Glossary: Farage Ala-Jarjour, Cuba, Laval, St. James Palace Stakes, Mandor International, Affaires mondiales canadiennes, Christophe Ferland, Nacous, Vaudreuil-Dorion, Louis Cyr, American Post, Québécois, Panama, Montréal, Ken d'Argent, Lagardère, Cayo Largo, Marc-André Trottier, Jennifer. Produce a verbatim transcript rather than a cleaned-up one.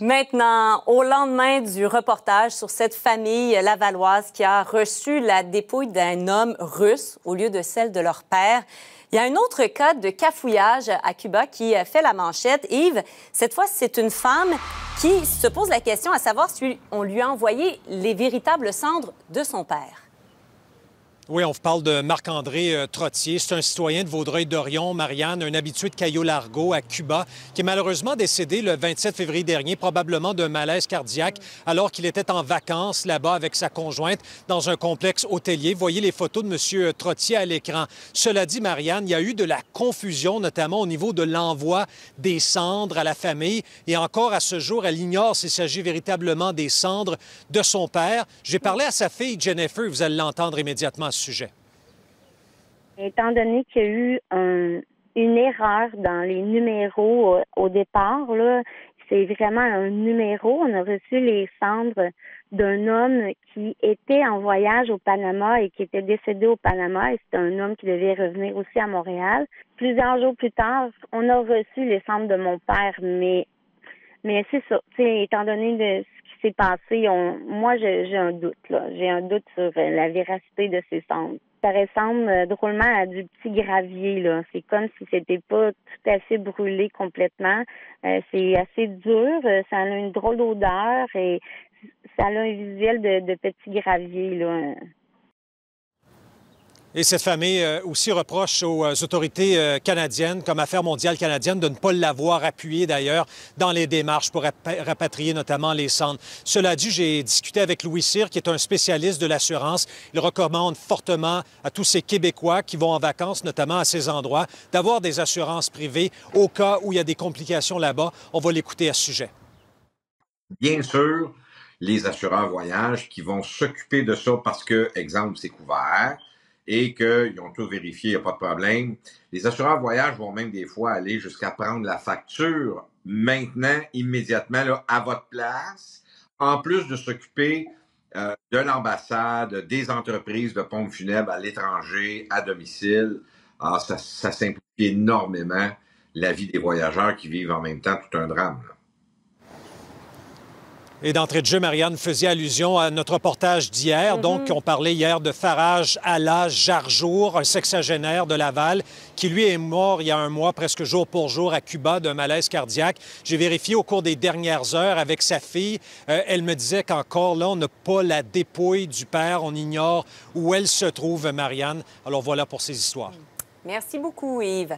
Maintenant, au lendemain du reportage sur cette famille lavalloise qui a reçu la dépouille d'un homme russe au lieu de celle de leur père, il y a un autre cas de cafouillage à Cuba qui fait la manchette. Yves, cette fois, c'est une femme qui se pose la question à savoir si on lui a envoyé les véritables cendres de son père. Oui, on parle de Marc-André Trottier. C'est un citoyen de Vaudreuil-Dorion, Marianne, un habitué de Cayo Largo à Cuba, qui est malheureusement décédé le vingt-sept février dernier, probablement d'un malaise cardiaque, alors qu'il était en vacances là-bas avec sa conjointe dans un complexe hôtelier. Vous voyez les photos de M. Trottier à l'écran. Cela dit, Marianne, il y a eu de la confusion, notamment au niveau de l'envoi des cendres à la famille. Et encore à ce jour, elle ignore s'il s'agit véritablement des cendres de son père. J'ai parlé à sa fille, Jennifer, vous allez l'entendre immédiatement. Sujet. Étant donné qu'il y a eu un, une erreur dans les numéros euh, au départ, là, c'est vraiment un numéro. On a reçu les cendres d'un homme qui était en voyage au Panama et qui était décédé au Panama. Et c'est un homme qui devait revenir aussi à Montréal. Plusieurs jours plus tard, on a reçu les cendres de mon père, mais, mais c'est ça. T'sais, étant donné de C'est passé. On... Moi, j'ai un doute. J'ai un doute sur la véracité de ces cendres. Ça ressemble drôlement à du petit gravier. C'est comme si c'était pas tout à fait brûlé complètement. Euh, c'est assez dur. Ça a une drôle d'odeur et ça a un visuel de, de petit gravier. Là. Et cette famille aussi reproche aux autorités canadiennes, comme Affaires mondiales canadiennes, de ne pas l'avoir appuyée, d'ailleurs, dans les démarches pour rapatrier notamment les cendres. Cela dit, j'ai discuté avec Louis Cyr, qui est un spécialiste de l'assurance. Il recommande fortement à tous ces Québécois qui vont en vacances, notamment à ces endroits, d'avoir des assurances privées au cas où il y a des complications là-bas. On va l'écouter à ce sujet. Bien sûr, les assureurs voyage qui vont s'occuper de ça parce que, exemple, c'est couvert. Et qu'ils ont tout vérifié, il n'y a pas de problème. Les assureurs voyage vont même des fois aller jusqu'à prendre la facture maintenant, immédiatement, là, à votre place, en plus de s'occuper euh, de l'ambassade, des entreprises de pompes funèbres à l'étranger, à domicile. Alors, ça, ça simplifie énormément la vie des voyageurs qui vivent en même temps tout un drame, là. Et d'entrée de jeu, Marianne faisait allusion à notre reportage d'hier. Mm-hmm. Donc, on parlait hier de Farage Ala-Jarjour, un sexagénaire de Laval, qui, lui, est mort il y a un mois, presque jour pour jour, à Cuba, d'un malaise cardiaque. J'ai vérifié au cours des dernières heures avec sa fille. Euh, elle me disait qu'encore là, on n'a pas la dépouille du père. On ignore où elle se trouve, Marianne. Alors, voilà pour ces histoires. Merci beaucoup, Yves.